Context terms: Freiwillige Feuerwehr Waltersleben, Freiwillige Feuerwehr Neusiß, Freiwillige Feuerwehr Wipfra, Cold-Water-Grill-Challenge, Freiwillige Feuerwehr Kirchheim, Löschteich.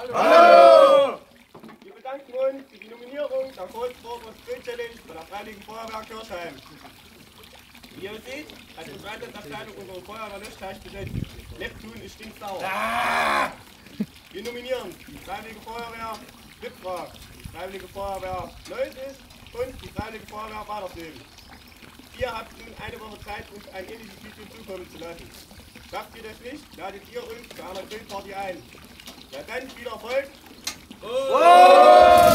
Hallo! Hallo! Wir bedanken uns für die Nominierung der Cold-Water-Grill-Challenge von der Freiwilligen Feuerwehr Kirchheim. Wie ihr seht, hat die Freizeitabteilung unsere Feuerwehr löschteich besetzt. Neptun ist stinksauer. Ah! Wir nominieren die Freiwillige Feuerwehr Wipfra, die Freiwillige Feuerwehr Neusiß und die Freiwillige Feuerwehr Waltersleben. Ihr habt nun eine Woche Zeit, uns ein ähnliches Video zukommen zu lassen. Schafft ihr das nicht, ladet ihr uns zu einer Grillparty ein. Ja, dann viel Erfolg! Oh! Oh!